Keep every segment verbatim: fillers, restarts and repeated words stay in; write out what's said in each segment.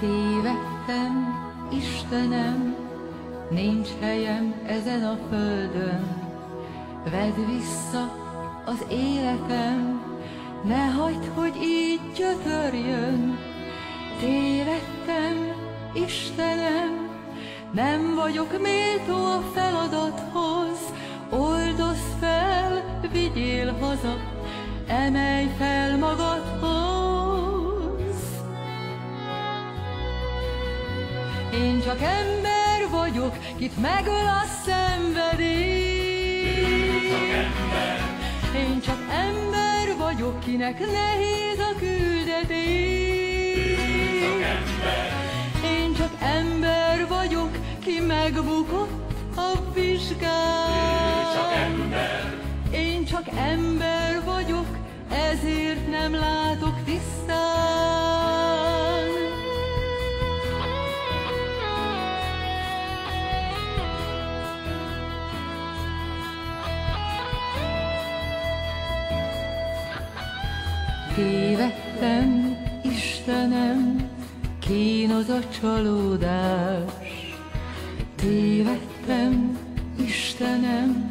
tévedtem, Istenem, nincs helyem ezen a földön. Vedd vissza az életem, ne hagyd, hogy így gyötörjön. Tévedtem, Istenem, nem vagyok méltó a feladathoz. Oldozz fel, vigyél haza, emelj fel magadhoz. Én csak ember vagyok, kit megöl a szenvedély. Én csak ember. Én csak ember vagyok, kinek nehéz a küldetés. Én csak ember. Én csak ember vagyok, ki megbukott a vizsgán. Én csak ember. Én csak ember vagyok, ezért nem látok tisztán. Tévedtem, Istenem, kínos a csalódás. Tévedtem, Istenem,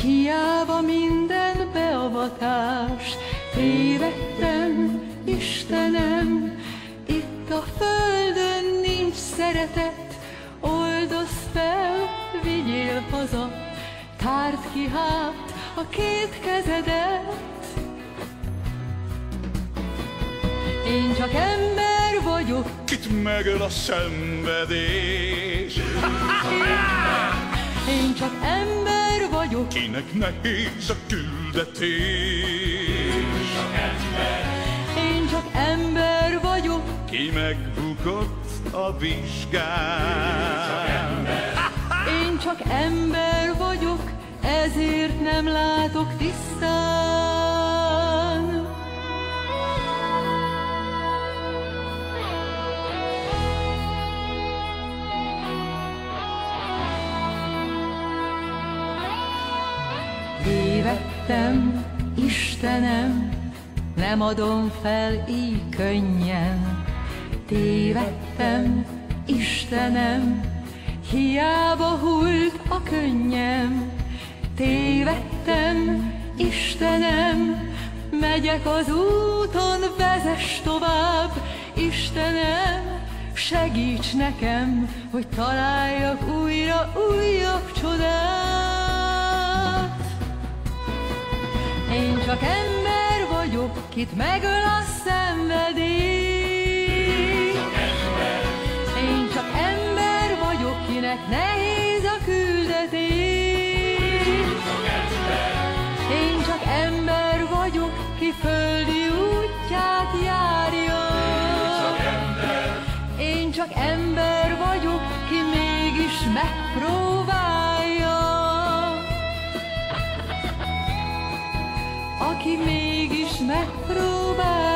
hiába minden beavatás. Tévedtem, Istenem, itt a földön nincs szeretet. Oldozz fel, vigyél haza, tárd ki hát a két kezedet. Én csak ember vagyok, kit megöl a szenvedés. Én csak ember vagyok, kinek nehéz a küldetés. Én csak ember. Én csak ember vagyok, ki megbukott a vizsgán. Én, Én csak ember vagyok, ezért nem látok tisztán. Tévedtem, Istenem, nem adom fel így könnyen. Tévedtem, Istenem, hiába hult a könnyem. Tévedtem, Istenem, megyek az úton, vezess tovább. Istenem, segíts nekem, hogy találjak újra újabb csodát. Én csak ember vagyok, kit megöl a szenvedély. Én csak ember vagyok, kinek nehéz a küldetés. Én csak ember vagyok, ki földi útját járja. Én csak ember vagyok, ki mégis megpróbálja. Aki mégis megpróbál.